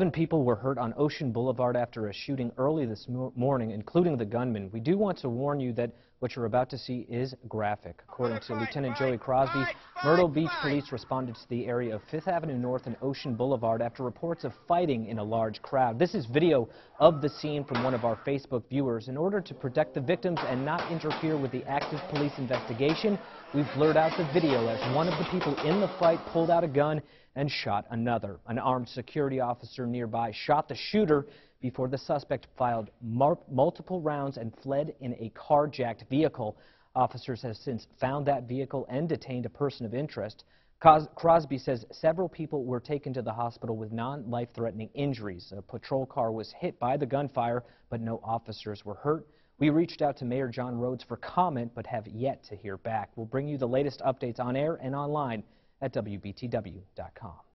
7 people were hurt on Ocean Boulevard after a shooting early this morning, including the gunman. We do want to warn you that what you're about to see is graphic. According to Lieutenant Joey Crosby, Myrtle Beach police responded to the area of 5th Avenue North and Ocean Boulevard after reports of fighting in a large crowd. This is video of the scene from one of our Facebook viewers. In order to protect the victims and not interfere with the active police investigation, we've blurred out the video as one of the people in the fight pulled out a gun and shot another. An armed security officer nearby shot the shooter before the suspect fired multiple rounds and fled in a carjacked vehicle. Officers have since found that vehicle and detained a person of interest. Crosby says several people were taken to the hospital with non-life-threatening injuries. A patrol car was hit by the gunfire, but no officers were hurt. We reached out to Mayor John Rhodes for comment, but have yet to hear back. We'll bring you the latest updates on air and online at WBTW.com.